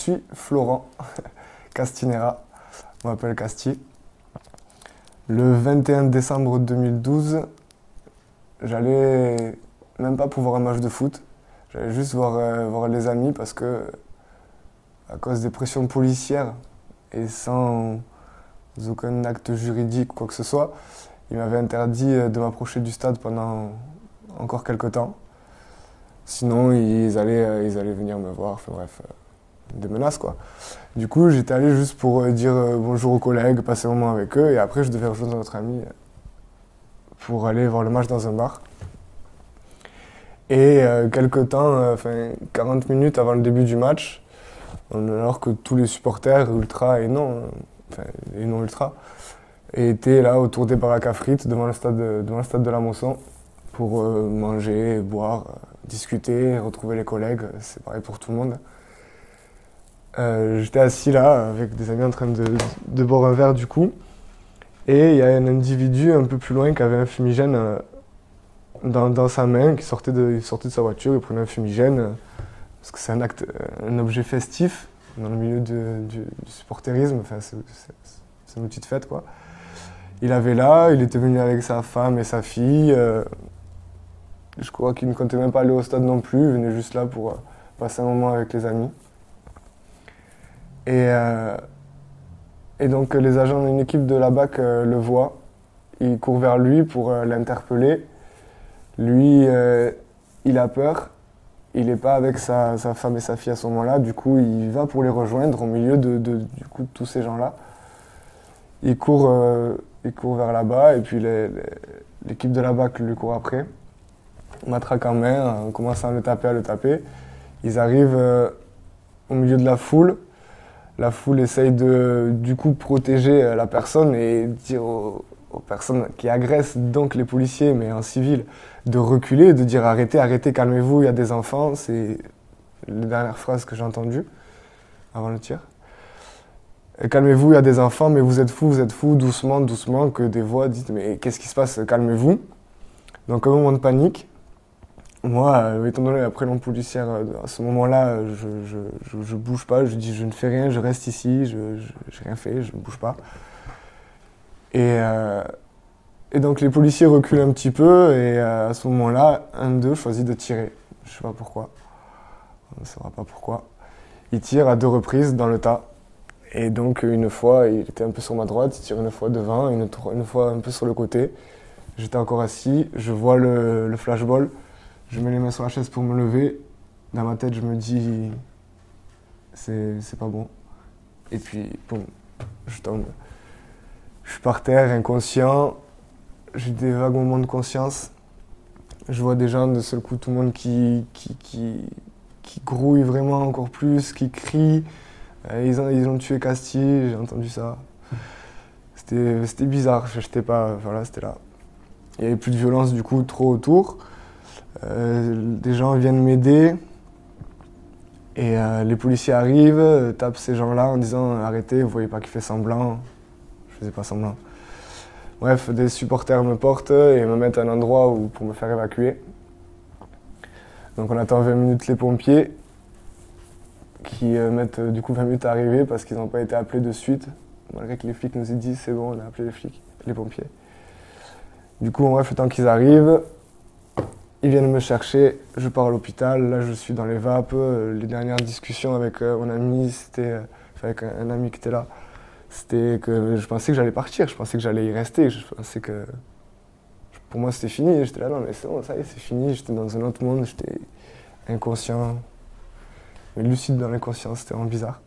suis Florent Castineira, on m'appelle Casti. Le 21 décembre 2012, j'allais même pas pour voir un match de foot, j'allais juste voir les amis parce que, à cause des pressions policières et sans aucun acte juridique ou quoi que ce soit, ils m'avaient interdit de m'approcher du stade pendant encore quelques temps. Sinon, ils allaient venir me voir, enfin bref, des menaces quoi. Du coup, j'étais allé juste pour dire bonjour aux collègues, passer un moment avec eux, et après je devais rejoindre notre ami pour aller voir le match dans un bar. Et quelques temps, enfin 40 minutes avant le début du match, alors que tous les supporters, ultra et non, enfin et non ultra, étaient là autour des baraques à frites devant le stade de la Mosson pour manger, boire, discuter, retrouver les collègues, c'est pareil pour tout le monde. J'étais assis là avec des amis en train de boire un verre du coup, et il y a un individu un peu plus loin qui avait un fumigène dans sa main, qui sortait de sa voiture, il prenait un fumigène, parce que c'est un objet festif dans le milieu du supporterisme, enfin, c'est une petite fête quoi. Il avait là, il était venu avec sa femme et sa fille, je crois qu'il ne comptait même pas aller au stade non plus, il venait juste là pour passer un moment avec les amis. Et donc les agents d'une équipe de la BAC le voient, ils courent vers lui pour l'interpeller. Lui, il a peur, il n'est pas avec sa femme et sa fille à ce moment-là, du coup il va pour les rejoindre au milieu de tous ces gens-là. Il court vers là-bas et puis l'équipe de la BAC lui court après. Matraque en main, on commence à le taper. Ils arrivent au milieu de la foule. La foule essaye du coup protéger la personne et dire aux personnes qui agressent, donc les policiers, mais en civil, de reculer, de dire arrêtez, calmez-vous, il y a des enfants. C'est la dernière phrase que j'ai entendue avant le tir. Calmez-vous, il y a des enfants, mais vous êtes fous, doucement, que des voix dites mais qu'est-ce qui se passe, calmez-vous. Donc un moment de panique. Moi, étant donné la prélon policière, à ce moment-là, je bouge pas, je dis je ne fais rien, je reste ici, j'ai rien fait, je ne bouge pas. Et donc les policiers reculent un petit peu, et à ce moment-là, un d'eux choisit de tirer. Je ne sais pas pourquoi, on ne saura pas pourquoi. Il tire à deux reprises dans le tas, et donc une fois, il était un peu sur ma droite, il tire une fois devant, une fois un peu sur le côté. J'étais encore assis, je vois le flashball. Je mets les mains sur la chaise pour me lever. Dans ma tête, je me dis, c'est pas bon. Et puis, boum, je tombe. Je suis par terre, inconscient. J'ai des vagues moments de conscience. Je vois des gens, de seul coup, tout le monde qui grouille vraiment encore plus, qui crie. Ils ont tué Castille, j'ai entendu ça. C'était bizarre, j'étais pas, voilà, c'était là. Il n'y avait plus de violence, du coup, trop autour. Des gens viennent m'aider et les policiers arrivent, tapent ces gens-là en disant « Arrêtez, vous voyez pas qu'il fait semblant ». Je faisais pas semblant. Bref, des supporters me portent et me mettent à un endroit pour me faire évacuer. Donc on attend 20 minutes les pompiers qui mettent du coup 20 minutes à arriver parce qu'ils n'ont pas été appelés de suite. Malgré que les flics nous aient dit « C'est bon, on a appelé les pompiers ». Du coup, bref, le temps qu'ils arrivent, ils viennent me chercher, je pars à l'hôpital, là je suis dans les vapes. Les dernières discussions avec mon ami, avec un ami qui était là, c'était que je pensais que j'allais partir, je pensais que j'allais y rester, je pensais que pour moi c'était fini. J'étais là, non mais c'est bon, ça y est, c'est fini, j'étais dans un autre monde, j'étais inconscient, mais lucide dans l'inconscient, c'était vraiment bizarre.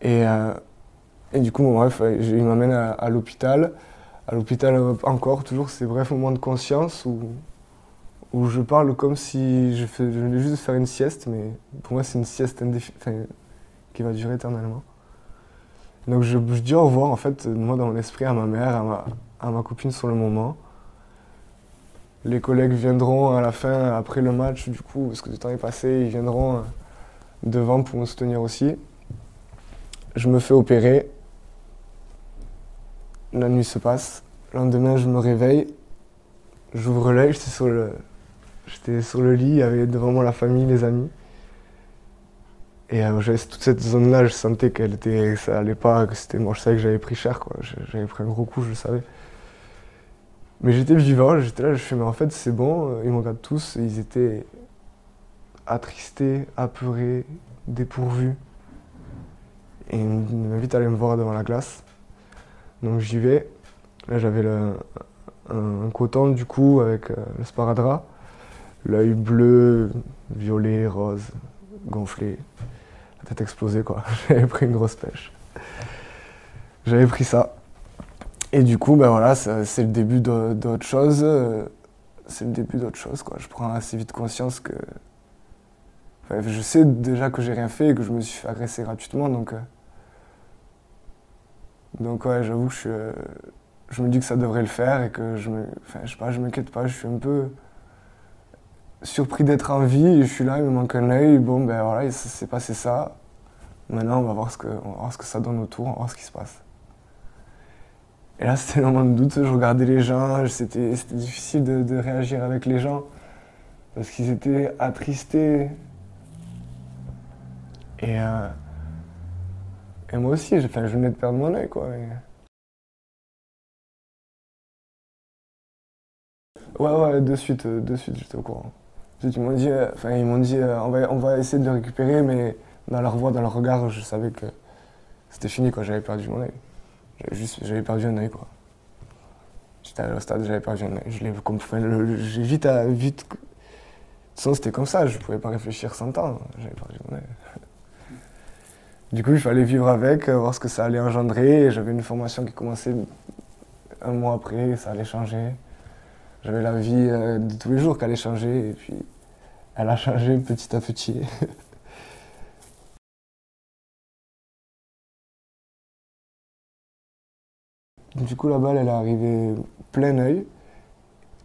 Et du coup, bon, bref, ils m'amènent à l'hôpital. À l'hôpital, encore, toujours ces brefs moments de conscience où je parle comme si je venais juste de faire une sieste, mais pour moi, c'est une sieste qui va durer éternellement. Donc, je dis au revoir, en fait, moi, dans mon esprit, à ma mère, à ma copine sur le moment. Les collègues viendront à la fin, après le match, du coup, parce que le temps est passé, ils viendront devant pour me soutenir aussi. Je me fais opérer. La nuit se passe, le lendemain je me réveille, j'ouvre l'œil, j'étais sur le lit, il y avait devant moi la famille, les amis. Et toute cette zone-là, je sentais que ça allait pas, que c'était moi, je savais que j'avais pris cher, quoi. J'avais pris un gros coup, je le savais. Mais j'étais vivant, j'étais là, je fais, mais en fait, c'est bon, ils me regardent tous, et ils étaient attristés, apeurés, dépourvus. Et ils m'invitent à aller me voir devant la glace. Donc j'y vais. Là, j'avais un coton, du coup, avec le sparadrap, l'œil bleu, violet, rose, gonflé. La tête explosée, quoi. J'avais pris une grosse pêche. J'avais pris ça. Et du coup, ben voilà, c'est le début d'autre chose. C'est le début d'autre chose, quoi. Je prends assez vite conscience que... Enfin, je sais déjà que j'ai rien fait et que je me suis fait agresser gratuitement, donc... Donc ouais, j'avoue que je me dis que ça devrait le faire et que Enfin, je sais pas, je m'inquiète pas, je suis un peu... surpris d'être en vie, et je suis là, il me manque un œil, bon ben voilà, il s'est passé ça. Maintenant on va voir ce que ça donne autour, on va voir ce qui se passe. Et là c'était le moment de doute, je regardais les gens, c'était difficile de réagir avec les gens, parce qu'ils étaient attristés. Et moi aussi, enfin, je venais de perdre mon œil, quoi. Ouais, de suite, j'étais au courant. Ils m'ont dit, on va essayer de le récupérer, mais dans leur voix, dans leur regard, je savais que c'était fini, quoi. J'avais perdu mon œil. J'avais perdu un œil, quoi. J'étais allé au stade, j'avais perdu un œil. J'ai vite... De toute façon, c'était comme ça, je pouvais pas réfléchir 100 ans. J'avais perdu mon œil. Du coup, il fallait vivre avec, voir ce que ça allait engendrer. J'avais une formation qui commençait un mois après, ça allait changer. J'avais la vie de tous les jours qu'elle allait changer, et puis elle a changé petit à petit. Du coup, la balle, elle est arrivée plein œil.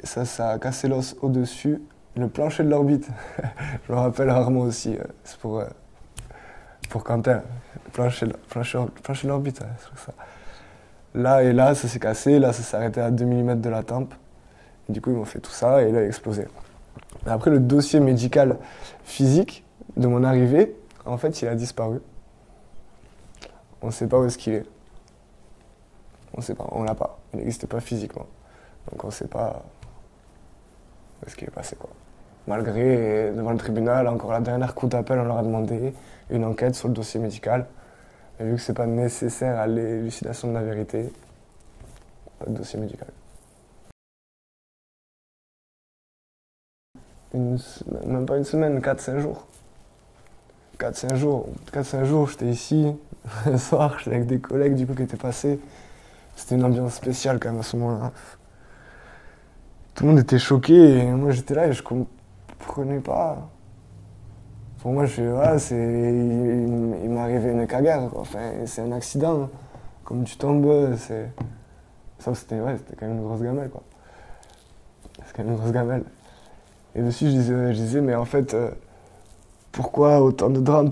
Ça a cassé l'os au-dessus, le plancher de l'orbite. Je me rappelle rarement aussi, c'est pour Quentin, le plancher de l'orbite, c'est ça. Là, ça s'est cassé, là, ça s'est arrêté à 2 mm de la tempe. Du coup, ils m'ont fait tout ça et là, il a explosé. Après, le dossier médical physique de mon arrivée, en fait, il a disparu. On ne sait pas où est-ce qu'il est. On ne sait pas, on l'a pas. Il n'existe pas physiquement. Donc, on ne sait pas où est-ce qu'il est passé, quoi. Malgré, devant le tribunal, encore la dernière cour d'appel, on leur a demandé une enquête sur le dossier médical. Et vu que ce n'est pas nécessaire à l'élucidation de la vérité, pas de dossier médical. Même pas une semaine, 4-5 jours. 4-5 jours, 4-5 jours, j'étais ici, le soir, j'étais avec des collègues du coup qui étaient passés. C'était une ambiance spéciale quand même à ce moment-là. Tout le monde était choqué et moi j'étais là et je comprenais pas. Pour moi, il m'est arrivé une cagade, quoi. Enfin, c'est un accident. Comme tu tombes, c'est... Sauf que c'était quand même une grosse gamelle, quoi. C'est quand même une grosse gamelle. Et dessus, je disais, mais en fait, pourquoi autant de drames,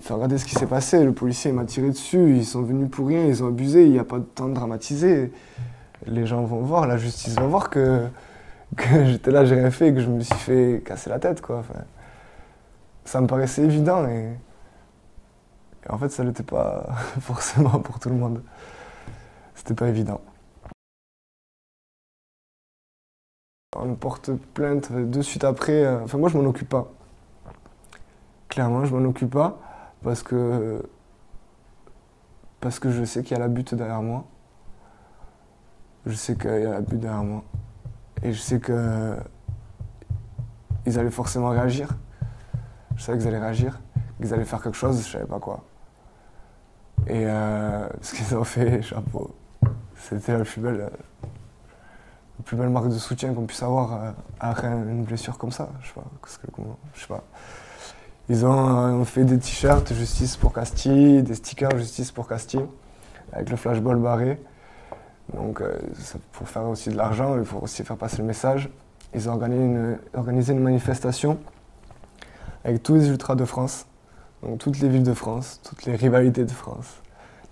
Enfin, regardez ce qui s'est passé, le policier m'a tiré dessus, ils sont venus pour rien, ils ont abusé, il n'y a pas de temps de dramatiser. Les gens vont voir, la justice va voir que j'étais là, j'ai rien fait, que je me suis fait casser la tête, quoi. Enfin, ça me paraissait évident, et en fait, ça ne l'était pas forcément pour tout le monde. C'était pas évident. On porte plainte de suite après. Enfin, moi, je m'en occupe pas. Clairement, je m'en occupe pas parce que je sais qu'il y a la butte derrière moi. Et je sais que ils allaient forcément réagir. Je savais qu'ils allaient réagir, qu'ils allaient faire quelque chose, je savais pas quoi. Et ce qu'ils ont fait, chapeau. C'était la plus belle... marque de soutien qu'on puisse avoir après une blessure comme ça, je sais pas, Ils ont fait des t-shirts justice pour Castille, des stickers justice pour Castille, avec le flashball barré. Donc pour faire aussi de l'argent, il faut aussi faire passer le message. Ils ont organisé une manifestation avec tous les ultras de France, donc toutes les villes de France, toutes les rivalités de France,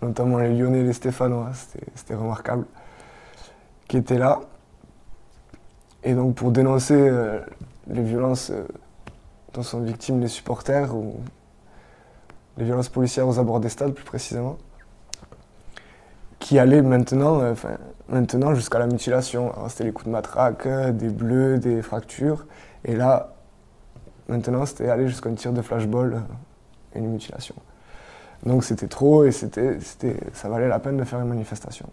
notamment les Lyonnais et les Stéphanois, c'était remarquable, qui étaient là. Et donc pour dénoncer les violences dont sont victimes les supporters ou les violences policières aux abords des stades plus précisément, qui allaient maintenant, maintenant jusqu'à la mutilation. Alors c'était les coups de matraque, des bleus, des fractures, et là, maintenant c'était aller jusqu'à un tir de flashball et une mutilation. Donc c'était trop et ça valait la peine de faire une manifestation.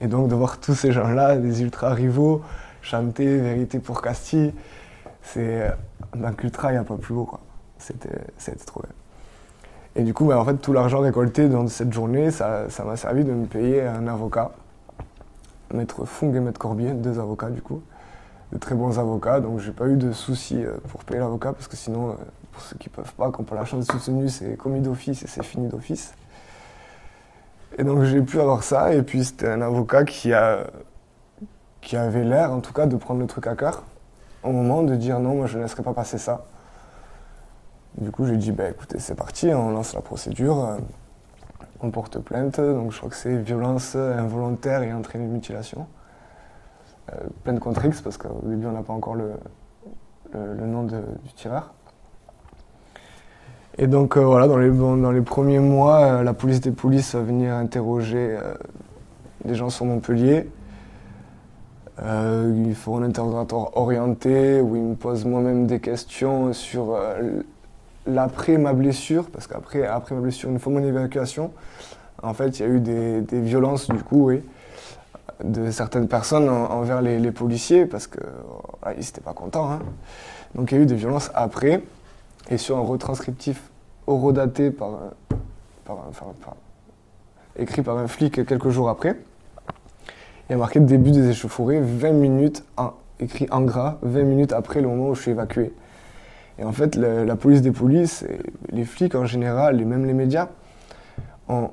Et donc de voir tous ces gens-là, des ultra-rivaux, chanter « Vérité pour Castille », c'est en tant qu'ultra, il n'y a pas plus beau, quoi. C'était trop bien. Et du coup, en fait, tout l'argent récolté dans cette journée, ça m'a servi de me payer un avocat, Maître Fong et Maître Corbier, deux avocats du coup, de très bons avocats, donc j'ai pas eu de soucis pour payer l'avocat, parce que sinon, pour ceux qui peuvent pas, quand on a la chance de soutenir, c'est commis d'office et c'est fini d'office. Et donc j'ai pu avoir ça, et puis c'était un avocat qui avait l'air, en tout cas, de prendre le truc à cœur, au moment de dire non, moi je ne laisserai pas passer ça. Du coup, j'ai dit, bah, écoutez, c'est parti, on lance la procédure, on porte plainte, donc je crois que c'est violence involontaire et entraînée de mutilation. Plainte contre X, parce qu'au début, on n'a pas encore le nom du tireur. Et donc, voilà, dans les premiers mois, la police des polices va venir interroger des gens sur Montpellier. Ils feront un interrogatoire orienté, où ils me posent moi-même des questions sur... l'après ma blessure, parce qu'après ma blessure, une fois mon évacuation, en fait, il y a eu des violences, du coup, oui, de certaines personnes envers les policiers, parce qu'ils n'étaient pas contents. Hein. Donc, il y a eu des violences après, et sur un retranscriptif horodaté écrit par un flic quelques jours après, il y a marqué « Début des échauffourées, 20 minutes », écrit en gras, 20 minutes après le moment où je suis évacué. Et en fait, la police des polices, et les flics en général, et même les médias, ont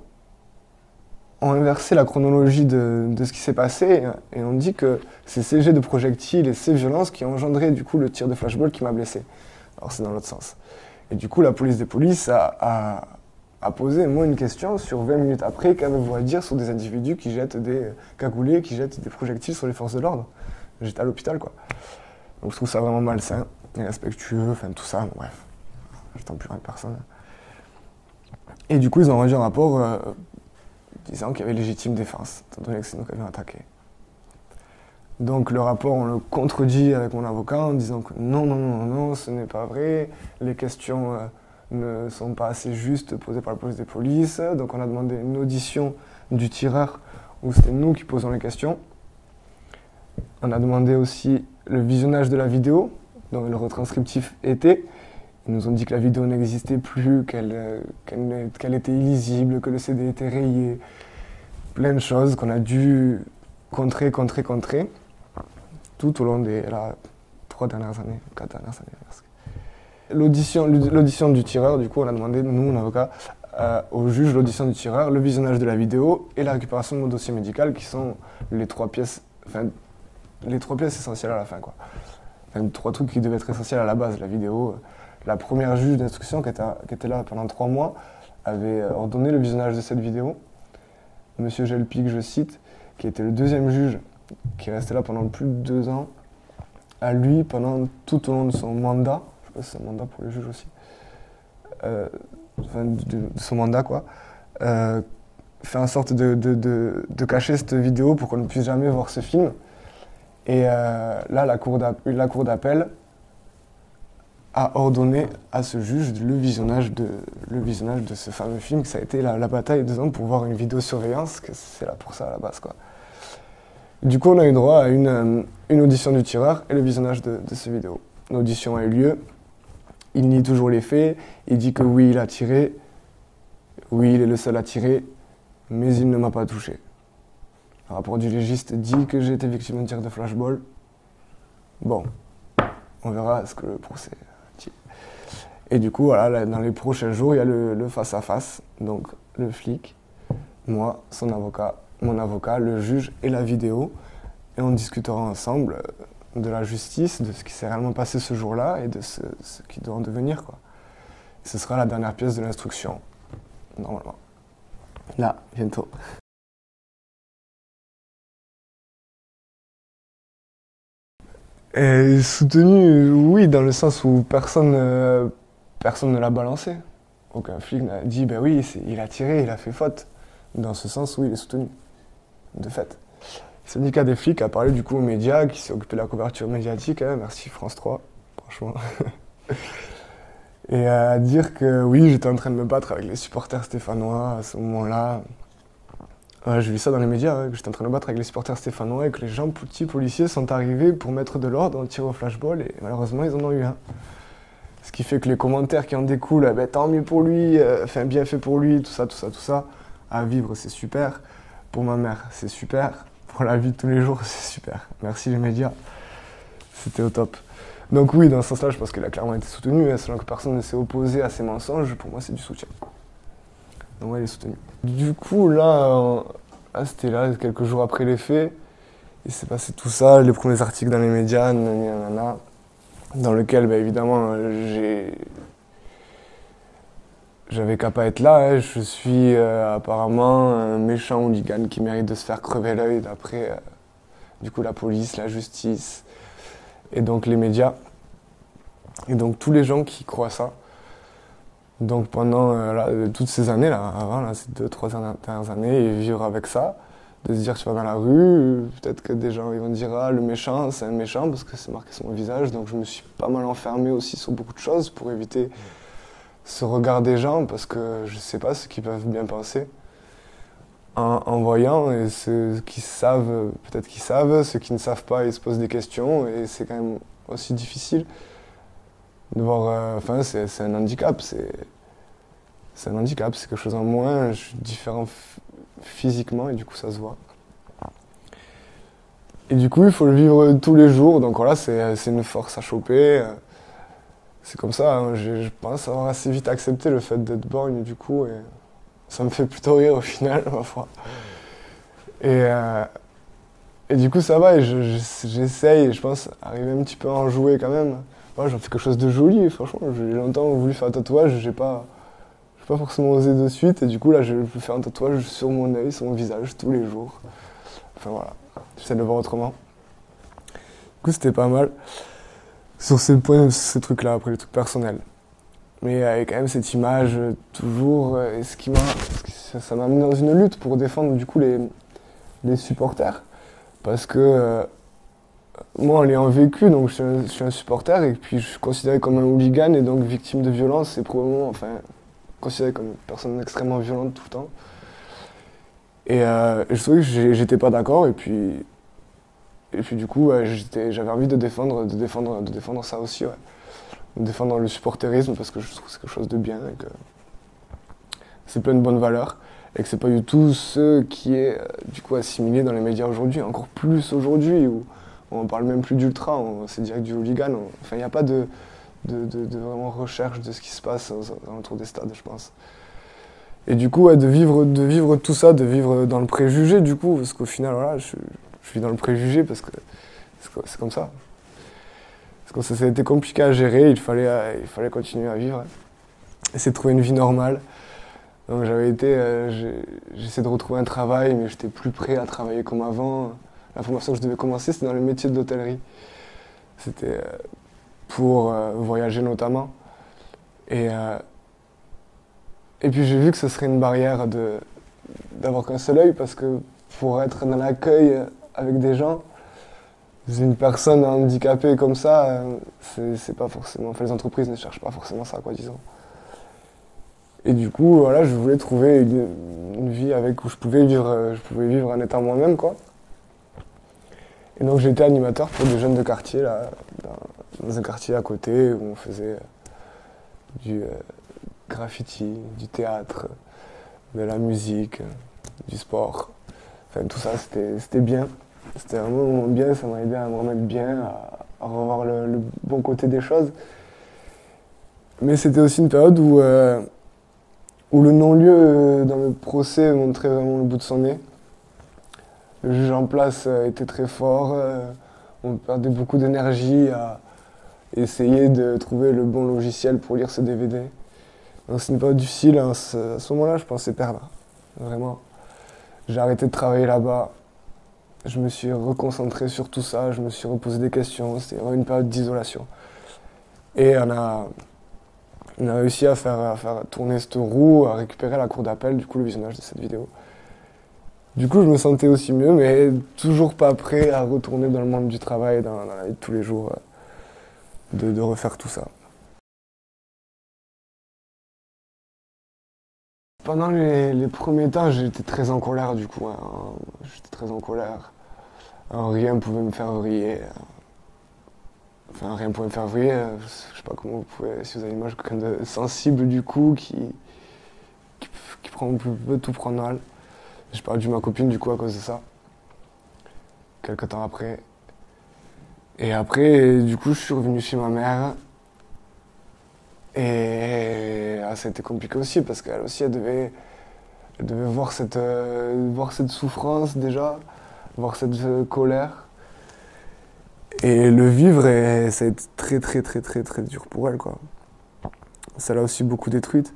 inversé la chronologie de ce qui s'est passé, et on dit que c'est ces jets de projectiles et ces violences qui ont engendré du coup le tir de flashball qui m'a blessé. Alors c'est dans l'autre sens. Et du coup, la police des polices a posé, moi, une question sur 20 minutes après, qu'avez-vous à dire sur des individus qui jettent des cagoulés, qui jettent des projectiles sur les forces de l'ordre? J'étais à l'hôpital, quoi. Donc je trouve ça vraiment malsain. Irrespectueux, enfin tout ça, bref, je t'en plus rien que personne. Et du coup, ils ont rendu un rapport disant qu'il y avait légitime défense, étant donné que c'est nous qui avions attaqué. Donc le rapport, on le contredit avec mon avocat en disant que non, ce n'est pas vrai, les questions ne sont pas assez justes posées par la police des polices, donc on a demandé une audition du tireur où c'était nous qui posons les questions. On a demandé aussi le visionnage de la vidéo, dont le retranscriptif était. Ils nous ont dit que la vidéo n'existait plus, qu'elle était illisible, que le CD était rayé, plein de choses qu'on a dû contrer, tout au long des trois dernières années, quatre dernières années presque. L'audition du tireur, du coup, on a demandé, nous, mon avocat, au juge, l'audition du tireur, le visionnage de la vidéo et la récupération de mon dossier médical, qui sont les trois pièces essentielles à la fin, quoi. Enfin, trois trucs qui devaient être essentiels à la base. La vidéo, la première juge d'instruction qui était là pendant 3 mois avait ordonné le visionnage de cette vidéo. Monsieur Gelpic, je cite, qui était le deuxième juge, qui restait là pendant plus de 2 ans, à lui, tout au long de son mandat, je sais pas si c'est un mandat pour le juge aussi, de son mandat, quoi, fait en sorte de cacher cette vidéo pour qu'on ne puisse jamais voir ce film. Et là, la cour d'appel a ordonné à ce juge le visionnage de ce fameux film, que ça a été la bataille 2 ans pour voir une vidéosurveillance, que c'est là pour ça à la base, quoi. Du coup, on a eu droit à une audition du tireur et le visionnage de ce vidéo. L'audition a eu lieu, il nie toujours les faits, il dit que oui, il a tiré, oui, il est le seul à tirer, mais il ne m'a pas touché. Le rapport du légiste dit que j'ai été victime d'un tir de flashball. Bon, on verra ce que le procès dit. Et du coup, voilà, dans les prochains jours, il y a le face-à-face. Donc, le flic, moi, son avocat, mon avocat, le juge et la vidéo. Et on discutera ensemble de la justice, de ce qui s'est réellement passé ce jour-là et de ce qui doit en devenir, quoi. Ce sera la dernière pièce de l'instruction, normalement. Là, bientôt. Et soutenu, oui, dans le sens où personne ne l'a balancé. aucun flic n'a dit ben oui, il a tiré, il a fait faute, dans ce sens où il est soutenu, de fait. Le syndicat des flics a parlé du coup aux médias, qui s'est occupé de la couverture médiatique, hein, merci France 3, franchement. Et à dire que oui, j'étais en train de me battre avec les supporters stéphanois à ce moment-là. J'ai vu ça dans les médias, hein, que j'étais en train de me battre avec les supporters stéphanois et que les gens petits policiers sont arrivés pour mettre de l'ordre, en tirant au flashball et malheureusement ils en ont eu un. Ce qui fait que les commentaires qui en découlent, eh ben, tant mieux pour lui, bien fait pour lui, tout ça. À vivre c'est super, pour ma mère c'est super, pour la vie de tous les jours c'est super. Merci les médias, c'était au top. Donc oui, dans ce sens-là, je pense qu'elle a clairement été soutenue, hein, selon que personne ne s'est opposé à ces mensonges, pour moi c'est du soutien. Donc ouais, elle est soutenue. Du coup, là c'était là, quelques jours après les faits, il s'est passé tout ça, les premiers articles dans les médias, nanana, dans lequel, bah, évidemment, j'avais qu'à pas être là, hein. Je suis apparemment un méchant hooligan qui mérite de se faire crever l'œil d'après, du coup, la police, la justice, et donc les médias, et donc tous les gens qui croient ça. Donc pendant toutes ces années, là, avant, là, ces 2-3 dernières années, et vivre avec ça, de se dire tu vas dans la rue, peut-être que des gens ils vont dire ah le méchant, c'est un méchant, parce que c'est marqué sur mon visage, donc je me suis pas mal enfermé aussi sur beaucoup de choses pour éviter ce regard des gens, parce que je sais pas ce qu'ils peuvent bien penser en voyant, et ceux qui savent, peut-être qu'ils savent, ceux qui ne savent pas, ils se posent des questions, et c'est quand même aussi difficile de voir, enfin c'est un handicap, c'est un handicap, c'est quelque chose en moins, je suis différent physiquement et du coup ça se voit. Et du coup il faut le vivre tous les jours, donc voilà, c'est une force à choper, c'est comme ça, hein, je pense avoir assez vite accepté le fait d'être borgne du coup, et ça me fait plutôt rire au final, ma foi. Et du coup, ça va, et j'essaye, je pense, arriver un petit peu à en jouer quand même. Moi, j'en fais quelque chose de joli, franchement. J'ai longtemps voulu faire un tatouage, j'ai pas forcément osé de suite. Et du coup, là, je peux faire un tatouage sur mon œil, sur mon visage, tous les jours. Enfin, voilà, j'essaie de le voir autrement. Du coup, c'était pas mal. Sur ces points, ces trucs-là, après les trucs personnels. Mais avec quand même cette image, toujours, et ça m'a mis dans une lutte pour défendre du coup les supporters. Parce que moi, en l'ayant vécu, donc je suis un supporter, et puis je suis considéré comme un hooligan, et donc victime de violence, et probablement, enfin, considéré comme une personne extrêmement violente tout le temps. Et je trouvais que j'étais pas d'accord, et puis du coup, j'avais envie de défendre ça aussi, ouais. Défendre le supporterisme parce que je trouve que c'est quelque chose de bien et que c'est plein de bonnes valeurs et que c'est pas du tout ce qui est du coup assimilé dans les médias aujourd'hui, encore plus aujourd'hui où on parle même plus d'ultra, c'est direct du hooligan, enfin il n'y a pas de vraiment recherche de ce qui se passe autour des stades, je pense. Et du coup ouais, de vivre tout ça, de vivre dans le préjugé du coup, parce qu'au final voilà, je vis dans le préjugé parce que c'est comme ça. Parce que ça a été compliqué à gérer, il fallait continuer à vivre. Essayer de trouver une vie normale. Donc j'essayais de retrouver un travail, mais j'étais plus prêt à travailler comme avant. La formation que je devais commencer, c'était dans le métier de l'hôtellerie. C'était pour voyager notamment. Et puis j'ai vu que ce serait une barrière d'avoir qu'un seul œil, parce que pour être dans l'accueil avec des gens, une personne handicapée comme ça, c'est pas forcément. Enfin, les entreprises ne cherchent pas forcément ça, quoi, disons. Et du coup, voilà, je voulais trouver une vie où je pouvais vivre en étant moi-même, quoi. Et donc, j'étais animateur pour des jeunes de quartier, là, dans un quartier à côté où on faisait du graffiti, du théâtre, de la musique, du sport. Enfin, tout ça, c'était bien. C'était vraiment bien, ça m'a aidé à me remettre bien, à revoir le bon côté des choses. Mais c'était aussi une période où le non-lieu dans le procès montrait vraiment le bout de son nez. Le juge en place était très fort, on perdait beaucoup d'énergie à essayer de trouver le bon logiciel pour lire ce DVD. Donc c'est une période difficile, hein. À ce moment-là je pensais perdre, vraiment. J'ai arrêté de travailler là-bas. Je me suis reconcentré sur tout ça, je me suis reposé des questions, c'était vraiment une période d'isolation. Et on a réussi à faire tourner cette roue, à récupérer la cour d'appel, du coup le visionnage de cette vidéo. Du coup je me sentais aussi mieux, mais toujours pas prêt à retourner dans le monde du travail, dans la vie de tous les jours, de refaire tout ça. Pendant les premiers temps, j'étais très en colère du coup, hein. J'étais très en colère. Rien ne pouvait me faire vriller. Enfin, rien ne pouvait me faire vriller, je sais pas comment vous pouvez, si vous avez une image quelqu'un de sensible du coup, qui prend, peut tout prendre mal. J'ai perdu ma copine du coup à cause de ça, quelques temps après. Et après, du coup, je suis revenu chez ma mère. Et ah, ça a été compliqué aussi parce qu'elle aussi elle devait voir cette souffrance déjà, voir cette colère et le vivre, et ça a été très dur pour elle quoi. Ça l'a aussi beaucoup détruite.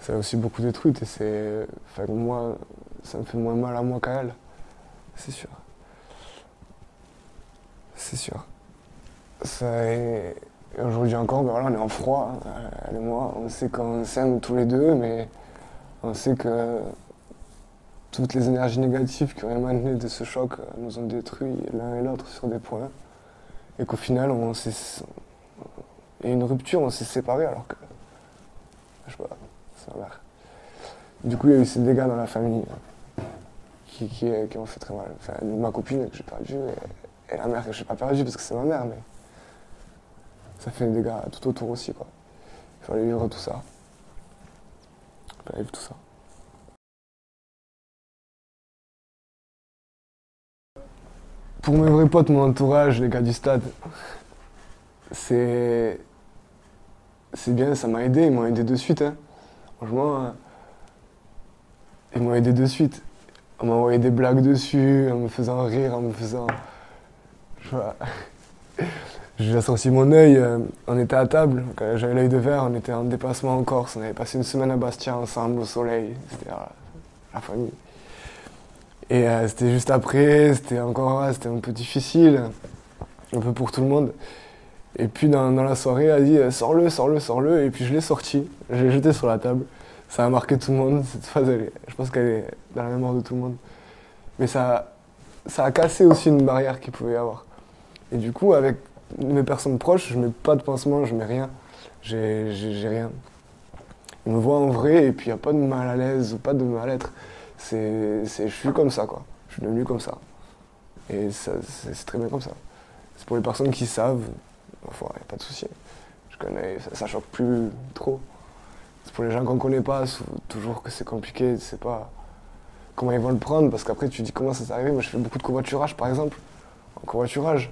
Ça l'a aussi beaucoup détruite et c'est, enfin moi, ça me fait moins mal à moi qu'à elle, c'est sûr. C'est sûr. Ça est... Et aujourd'hui encore, ben voilà, on est en froid, hein, elle et moi, on sait qu'on s'aime tous les deux, mais on sait que toutes les énergies négatives qui ont émané de ce choc nous ont détruits l'un et l'autre sur des points. Et qu'au final, on s'est... Il y a une rupture, on s'est séparés alors que... Je sais pas, c'est ma mère. Du coup, il y a eu ces dégâts dans la famille hein, qui ont fait très mal. Enfin, ma copine que j'ai perdue et la mère que j'ai pas perdue parce que c'est ma mère, mais... Ça fait des dégâts tout autour aussi, quoi. Il fallait vivre tout ça. Il fallait vivre tout ça. Pour mes vrais potes, mon entourage, les gars du stade, c'est bien, ça m'a aidé. Ils m'ont aidé de suite, hein. Franchement, ils m'ont aidé de suite. On m'a envoyé des blagues dessus, en me faisant rire, en me faisant... Voilà. J'ai assorti mon œil, on était à table, j'avais l'œil de verre, on était en déplacement en Corse, on avait passé une semaine à Bastia ensemble, au soleil, c'était la famille. Et c'était juste après, c'était encore c'était un peu difficile, un peu pour tout le monde. Et puis dans la soirée, elle a dit « sors-le, sors-le, sors-le » et puis je l'ai sorti, je l'ai jeté sur la table. Ça a marqué tout le monde, cette phase, je pense qu'elle est dans la mémoire de tout le monde. Mais ça a cassé aussi une barrière qu'il pouvait y avoir. Et du coup, avec... mes personnes proches, je mets pas de pansement, je mets rien, j'ai rien. Ils me voient en vrai et puis il n'y a pas de mal à l'aise ou pas de mal-être. Je suis comme ça quoi, je suis devenu comme ça. Et c'est très bien comme ça. C'est pour les personnes qui savent, enfin, il n'y a pas de souci. Je connais, ça choque plus trop. C'est pour les gens qu'on connaît pas, toujours que c'est compliqué, tu sais pas comment ils vont le prendre parce qu'après tu dis comment ça t'est arrivé. Moi je fais beaucoup de covoiturage par exemple, en covoiturage.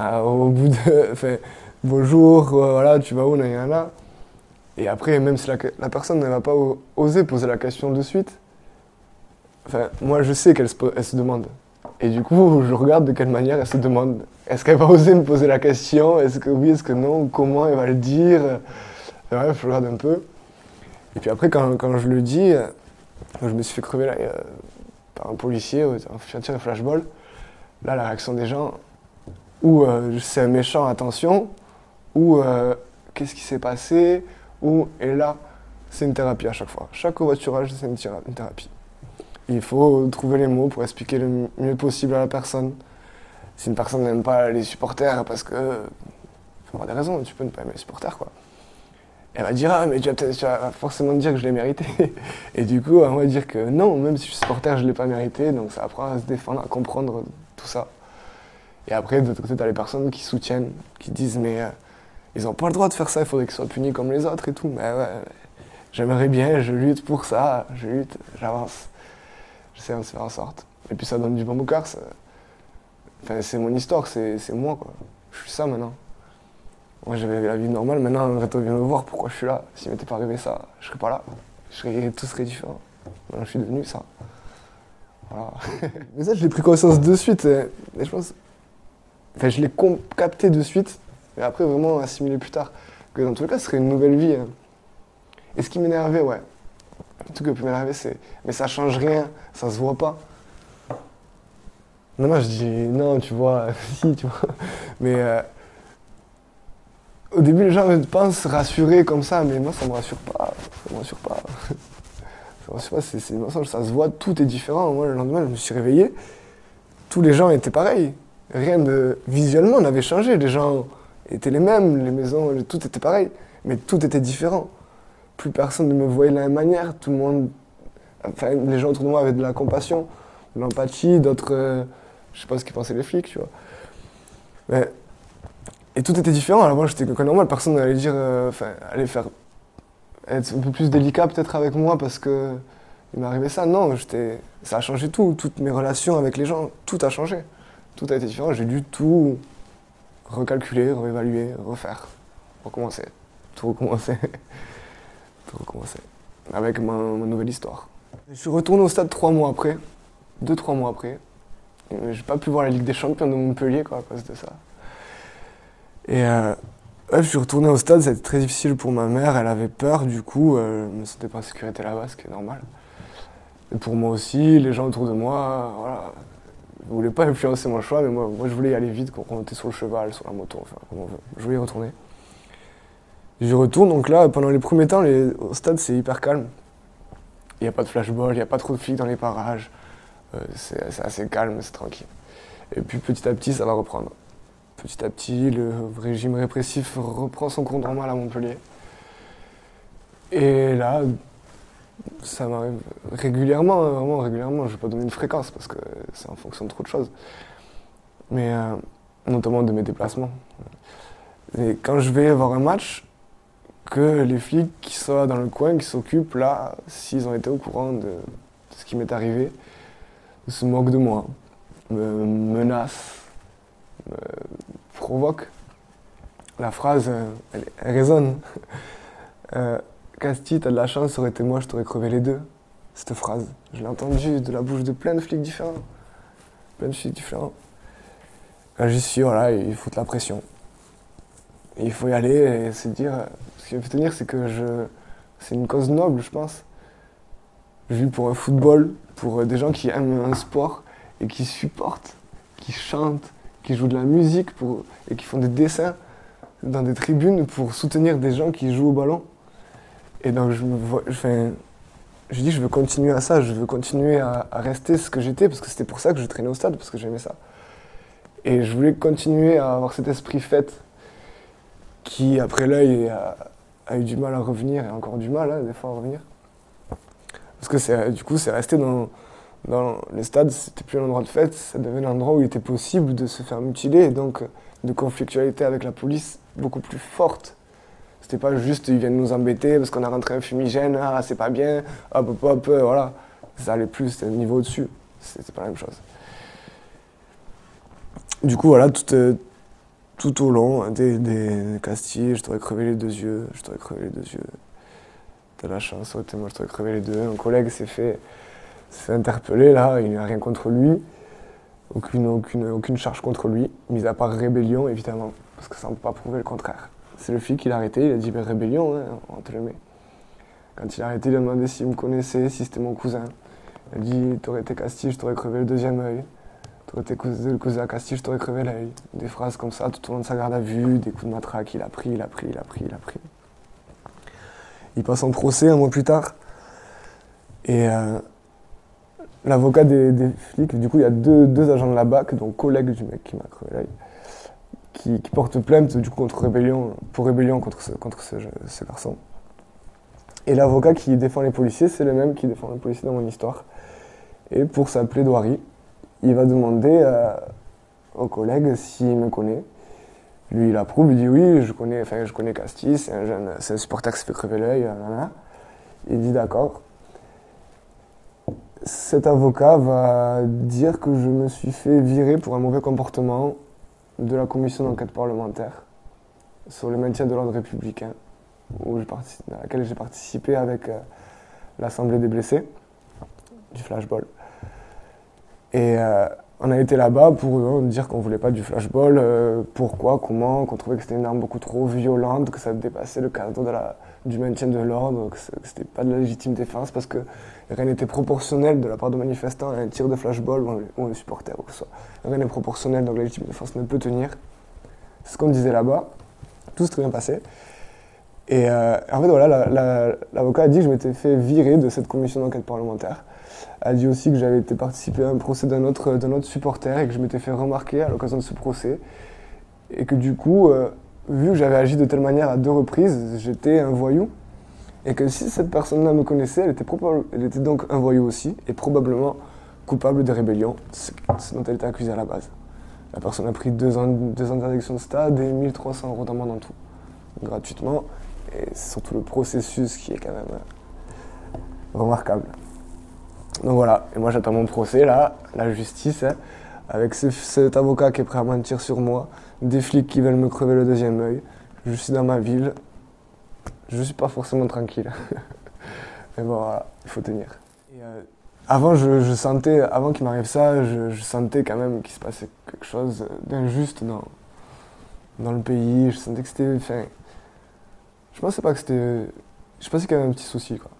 Au bout de fait, bonjour, voilà, tu vas où, nanana. Et après, même si la personne ne va pas oser poser la question de suite, enfin, moi je sais qu'elle se demande. Et du coup, je regarde de quelle manière elle se demande. Est-ce qu'elle va oser me poser la question? Est-ce que oui, est-ce que non? Comment elle va le dire? Bref, je regarde un peu. Et puis après, quand je le dis, je me suis fait crever là, par un policier, un tir de flashball. Là, la réaction des gens. Ou c'est un méchant, attention, ou qu'est-ce qui s'est passé, ou et là, c'est une thérapie à chaque fois. Chaque covoiturage, c'est une thérapie. Il faut trouver les mots pour expliquer le mieux possible à la personne. Si une personne n'aime pas les supporters, parce que, il faut avoir des raisons, tu peux ne pas aimer les supporters, quoi. Elle va dire, ah, mais tu vas forcément dire que je l'ai mérité. Et du coup, on va dire que non, même si je suis supporter, je ne l'ai pas mérité, donc ça apprend à se défendre, à comprendre tout ça. Et après, de l'autre côté, t'as les personnes qui soutiennent, qui disent « mais ils n'ont pas le droit de faire ça, il faudrait qu'ils soient punis comme les autres et tout. » Mais ouais, j'aimerais bien, je lutte pour ça, je lutte, j'avance. J'essaie de faire en sorte. Et puis ça donne du bon boucard, enfin, c'est mon histoire, c'est moi quoi. Je suis ça maintenant. Moi j'avais la vie normale, maintenant en fait, on vient me voir pourquoi je suis là. S'il m'était pas arrivé ça, je serais pas là. Tout serait différent. Maintenant je suis devenu ça. Voilà. Mais ça, je l'ai pris conscience de suite et je pense... Enfin, je l'ai capté de suite, mais après vraiment assimilé plus tard. Que dans tous les cas, ce serait une nouvelle vie. Hein. Et ce qui m'énervait, ouais. Le truc qui peut m'énerver, c'est... Mais ça change rien, ça se voit pas. Non, je dis... Non, tu vois, si, tu vois. Mais... Au début, les gens pensent rassurer comme ça, mais moi, ça me rassure pas. Ça me rassure pas. Ça me rassure pas, c'est mensonge, ça se voit, tout est différent. Moi, le lendemain, je me suis réveillé, tous les gens étaient pareils. Rien de... Visuellement, on avait changé. Les gens étaient les mêmes, les maisons, tout était pareil. Mais tout était différent. Plus personne ne me voyait de la même manière. Tout le monde... Enfin, les gens autour de moi avaient de la compassion, de l'empathie, d'autres... je sais pas ce qu'ils pensaient les flics, tu vois. Mais... Et tout était différent. Alors moi, j'étais quelqu'un normal. Personne n'allait dire... Enfin, allait faire... Être un peu plus délicat, peut-être, avec moi, parce que... Il m'arrivait ça. Non, j'étais... Ça a changé tout. Toutes mes relations avec les gens, tout a changé. Tout a été différent. J'ai dû tout recalculer, réévaluer, refaire. Recommencer. Tout recommencer. Tout recommencer. Avec ma nouvelle histoire. Je suis retourné au stade 3 mois après. 2-3 mois après. J'ai pas pu voir la Ligue des champions de Montpellier, quoi, à cause de ça. Et ouais, je suis retourné au stade, ça a été très difficile pour ma mère, elle avait peur, du coup, je me sentais pas en sécurité là-bas, ce qui est normal. Et pour moi aussi, les gens autour de moi, voilà, ils voulaient pas influencer mon choix, mais moi je voulais y aller vite, qu'on montait sur le cheval, sur la moto, enfin, comment on veut. Je voulais y retourner. J'y retourne, donc là, pendant les premiers temps, au stade, c'est hyper calme. Il n'y a pas de flashball, il n'y a pas trop de flics dans les parages, c'est assez calme, c'est tranquille. Et puis petit à petit, ça va reprendre. Petit à petit, le régime répressif reprend son cours normal à Montpellier. Et là, ça m'arrive régulièrement, vraiment régulièrement. Je ne vais pas donner une fréquence parce que c'est en fonction de trop de choses. Mais notamment de mes déplacements. Et quand je vais voir un match, que les flics qui soient dans le coin, qui s'occupent, là, s'ils ont été au courant de ce qui m'est arrivé, se moquent de moi, me menacent. Me provoque. La phrase, elle résonne. Casti, t'as de la chance, ça aurait été moi, je t'aurais crevé les deux. Cette phrase, je l'ai entendue de la bouche de plein de flics différents. Plein de flics différents. Quand j'y suis, voilà, il faut de la pression. Et il faut y aller et se dire... Ce qui me fait tenir, c'est que c'est une cause noble, je pense. Je vis pour un football, pour des gens qui aiment un sport et qui supportent, qui chantent, qui jouent de la musique et qui font des dessins dans des tribunes pour soutenir des gens qui jouent au ballon. Et donc je dis je veux continuer à ça, je veux continuer à rester ce que j'étais, parce que c'était pour ça que je traînais au stade, parce que j'aimais ça. Et je voulais continuer à avoir cet esprit fête qui, après l'œil, a eu du mal à revenir, et encore du mal, hein, des fois, à revenir. Parce que du coup, c'est resté dans le stade, c'était plus un endroit de fête, ça devenait un endroit où il était possible de se faire mutiler, et donc de conflictualité avec la police beaucoup plus forte. C'était pas juste ils viennent nous embêter parce qu'on a rentré un fumigène, ah c'est pas bien, hop hop hop, voilà. Ça allait plus, c'était un niveau au-dessus, c'était pas la même chose. Du coup voilà, tout au long des castilles, je t'aurais crevé les deux yeux, je t'aurais crevé les deux yeux. T'as la chance, ouais, moi je t'aurais crevé les deux, un collègue s'est fait interpeller là, il n'y a rien contre lui, aucune charge contre lui, mis à part rébellion évidemment, parce que ça ne peut pas prouver le contraire. C'est le flic qui l'a arrêté, il a dit bah, rébellion, hein, on te le met. Quand il a arrêté, il a demandé s'il me connaissait, si c'était mon cousin. Il a dit t'aurais été Castille, je t'aurais crevé le deuxième œil, t'aurais été le cousin à Castille, je t'aurais crevé l'œil. Des phrases comme ça tout au long de sa garde à vue, des coups de matraque, il a pris. Il passe en procès 1 mois plus tard, et l'avocat des flics, du coup, il y a deux agents de la BAC, donc collègues du mec qui m'a crevé l'œil, qui portent plainte du coup pour rébellion contre ce garçon. Et l'avocat qui défend les policiers, c'est le même qui défend les policiers dans mon histoire. Et pour sa plaidoirie, il va demander au collègue s'il me connaît. Lui, il approuve, il dit oui, je connais Castille, c'est un supporter qui se fait crever l'œil. Il dit d'accord. Cet avocat va dire que je me suis fait virer pour un mauvais comportement de la commission d'enquête parlementaire sur le maintien de l'ordre républicain, à laquelle j'ai participé avec l'Assemblée des blessés, du flashball. Et on a été là-bas pour dire qu'on ne voulait pas du flashball, pourquoi, comment, qu'on trouvait que c'était une arme beaucoup trop violente, que ça dépassait le cadre du maintien de l'ordre, que c'était pas de la légitime défense parce que rien n'était proportionnel de la part de manifestants à un tir de flashball ou un supporter ou quoi que ce soit. Rien n'est proportionnel, donc la légitime défense ne peut tenir. C'est ce qu'on disait là-bas. tout s'est très bien passé. Et en fait, voilà, l'avocat a dit que je m'étais fait virer de cette commission d'enquête parlementaire. Elle a dit aussi que j'avais été participer à un procès d'un autre supporter et que je m'étais fait remarquer à l'occasion de ce procès. Et que du coup, vu que j'avais agi de telle manière à 2 reprises, j'étais un voyou. Et que si cette personne-là me connaissait, elle était donc un voyou aussi, et probablement coupable de rébellion, ce dont elle était accusée à la base. La personne a pris 2 ans d'interdiction de stade et 1 300 € d'amende en tout, gratuitement. Et c'est surtout le processus qui est quand même remarquable. Donc voilà, et moi j'attends mon procès, là, la justice, hein, avec cet avocat qui est prêt à mentir sur moi, des flics qui veulent me crever le 2e œil, je suis dans ma ville, je suis pas forcément tranquille. Mais bon, voilà, il faut tenir. Et avant, avant qu'il m'arrive ça, je sentais quand même qu'il se passait quelque chose d'injuste dans le pays, je sentais que c'était... Enfin, je pensais pas que c'était... Je pensais qu'il y avait un petit souci, quoi.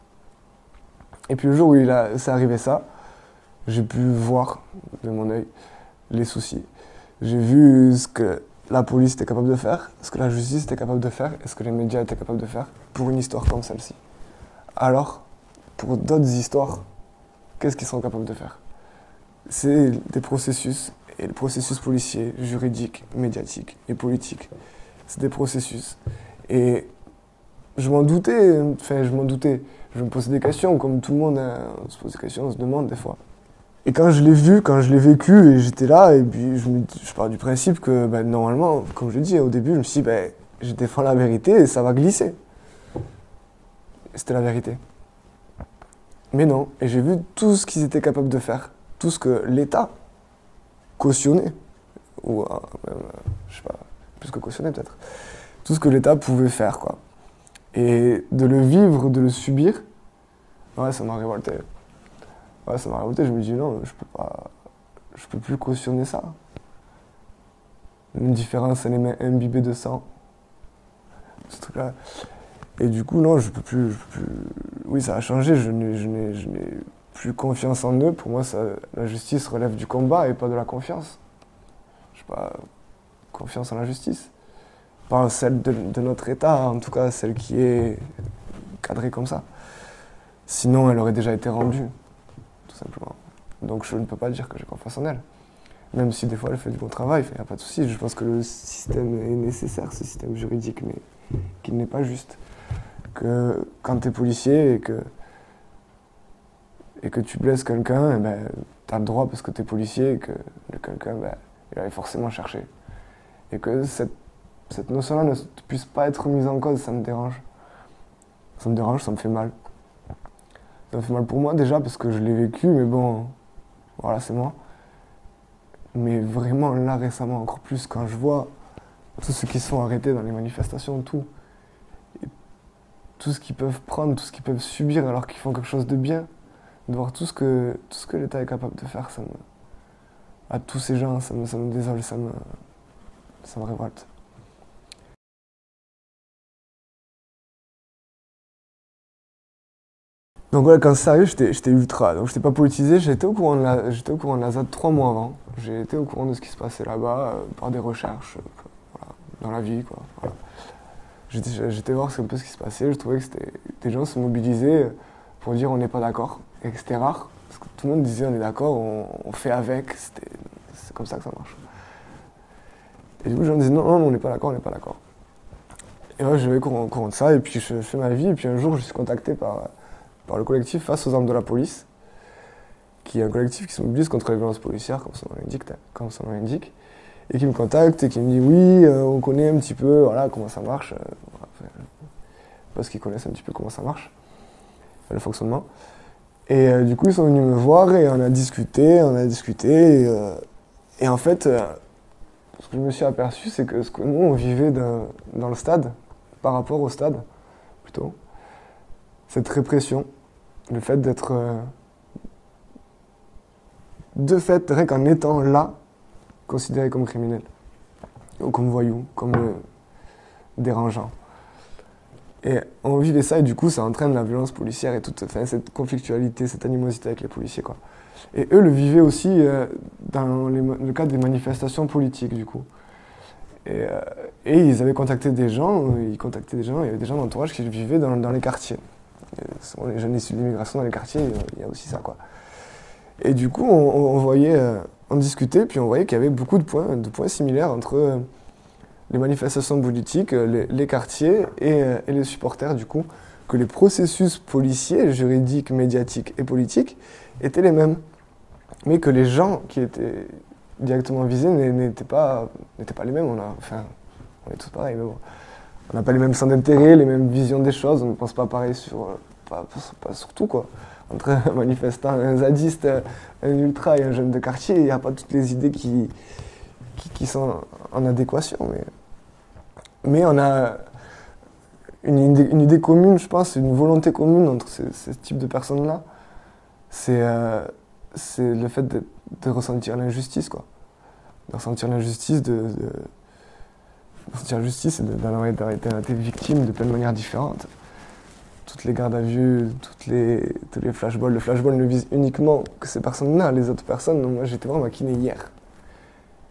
Et puis le jour où c'est arrivé ça, j'ai pu voir de mon œil les soucis. J'ai vu ce que la police était capable de faire, ce que la justice était capable de faire et ce que les médias étaient capables de faire pour une histoire comme celle-ci. Alors, pour d'autres histoires, qu'est-ce qu'ils sont capables de faire? C'est des processus, et le processus policier, juridique, médiatique et politique. C'est des processus. Et je m'en doutais, je me posais des questions, comme tout le monde, hein, on se pose des questions, on se demande des fois. Et quand je l'ai vu, quand je l'ai vécu, et j'étais là, et puis je pars du principe que ben, normalement, comme je dis, au début, je me suis dit, ben, je défends la vérité et ça va glisser. C'était la vérité. Mais non, et j'ai vu tout ce qu'ils étaient capables de faire, tout ce que l'État cautionnait, ou même, je sais pas, plus que cautionnait peut-être, tout ce que l'État pouvait faire, quoi. Et de le vivre, de le subir, ouais, ça m'a révolté. Ouais, ça m'a révolté, je me dis non, je peux plus cautionner ça. Une différence, elle est même imbibée de sang. Ce truc-là. Et du coup, non, je peux plus... Oui, ça a changé, je n'ai plus confiance en eux. Pour moi, la justice relève du combat et pas de la confiance. Je sais pas, confiance en la justice. Enfin, celle de notre État, en tout cas celle qui est cadrée comme ça. Sinon, elle aurait déjà été rendue, tout simplement. Donc je ne peux pas dire que j'ai confiance en elle. Même si des fois elle fait du bon travail, il n'y a pas de souci. Je pense que le système est nécessaire, ce système juridique, mais qu'il n'est pas juste. Que quand tu es policier et que tu blesses quelqu'un, ben, tu as le droit parce que tu es policier et que quelqu'un, ben, il allait forcément chercher. Et que cette notion-là ne puisse pas être mise en cause, ça me dérange. Ça me dérange, ça me fait mal. Ça me fait mal pour moi déjà parce que je l'ai vécu, mais bon, voilà, c'est moi. Mais vraiment là récemment, encore plus quand je vois tous ceux qui sont arrêtés dans les manifestations, tout. Et tout ce qu'ils peuvent prendre, tout ce qu'ils peuvent subir alors qu'ils font quelque chose de bien. De voir tout ce que l'État est capable de faire, à tous ces gens, ça me désole, ça me révolte. Donc voilà, quand ça arrive, j'étais ultra, donc j'étais pas politisé, j'étais au courant de la ZAD 3 mois avant. J'ai été au courant de ce qui se passait là-bas, par des recherches, voilà, dans la vie, quoi. Voilà. J'étais voir un peu ce qui se passait, je trouvais que des gens se mobilisaient pour dire on n'est pas d'accord, et que c'était rare, parce que tout le monde disait on est d'accord, on fait avec, c'est comme ça que ça marche. Et du coup, les gens disaient non, on n'est pas d'accord, on n'est pas d'accord. Et moi, je vais au courant de ça, et puis je fais ma vie, et puis un jour, je suis contacté par le collectif Face aux armes de la police, qui est un collectif qui se mobilise contre les violences policières, comme son nom l'indique, et qui me contacte et qui me dit oui, on connaît un petit peu, voilà, comment ça marche, parce qu'ils connaissent un petit peu comment ça marche, le fonctionnement. Et du coup, ils sont venus me voir et on a discuté, et en fait, ce que je me suis aperçu, c'est que ce que nous, on vivait dans le stade, par rapport au stade, plutôt, cette répression, le fait d'être... de fait, rien qu'en étant là, considéré comme criminel, ou comme voyou, comme dérangeant. Et on vivait ça, et du coup, ça entraîne la violence policière et toute cette conflictualité, cette animosité avec les policiers, quoi. Et eux le vivaient aussi dans le cadre des manifestations politiques, du coup. Et ils avaient contacté des gens, il y avait des gens d'entourage qui vivaient dans les quartiers. Et souvent les jeunes issus de l'immigration dans les quartiers, il y a aussi ça, quoi. Et du coup, on discutait, puis on voyait qu'il y avait beaucoup de points similaires entre les manifestations politiques, les quartiers et les supporters, du coup, que les processus policiers, juridiques, médiatiques et politiques étaient les mêmes, mais que les gens qui étaient directement visés n'étaient pas les mêmes. On est tous pareils, mais bon. On n'a pas les mêmes centres d'intérêt, les mêmes visions des choses, on ne pense pas pareil sur tout, quoi. Entre un manifestant, un zadiste, un ultra et un jeune de quartier, il n'y a pas toutes les idées qui sont en adéquation. Mais on a une idée commune, je pense, une volonté commune entre ce type de personnes-là. C'est le fait de ressentir l'injustice, quoi. De ressentir l'injustice, et d'arrêter victime de plein de manières différentes. Toutes les gardes à vue, tous les flashballs. Le flashball ne vise uniquement que ces personnes-là, les autres personnes. Donc moi, j'étais voir ma kiné hier.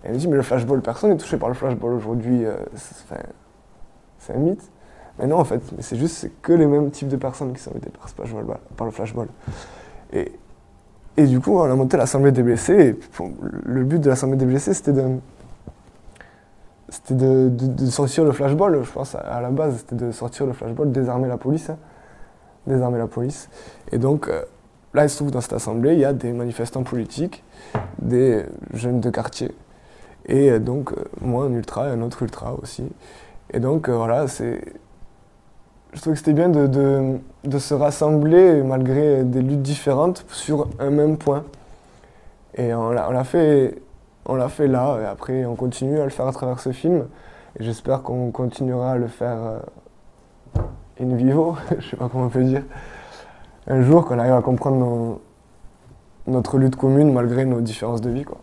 Et elle me dit, mais le flashball, personne n'est touché par le flashball aujourd'hui. C'est un mythe. Mais non, en fait, c'est que les mêmes types de personnes qui sont aidées par le flashball. Et du coup, on a monté l'Assemblée des blessés. Et le but de l'Assemblée des blessés, c'était de sortir le flashball. Je pense, à la base, c'était de sortir le flashball, désarmer la police. Hein. Désarmer la police. Et donc, là, il se trouve dans cette assemblée, il y a des manifestants politiques, des jeunes de quartier. Et donc, moi, un ultra et un autre ultra aussi. Et donc, voilà, je trouvais que c'était bien de se rassembler, malgré des luttes différentes, sur un même point. Et on l'a fait là, et après, on continue à le faire à travers ce film. Et j'espère qu'on continuera à le faire in vivo, je sais pas comment on peut dire. Un jour qu'on arrive à comprendre notre lutte commune malgré nos différences de vie, quoi.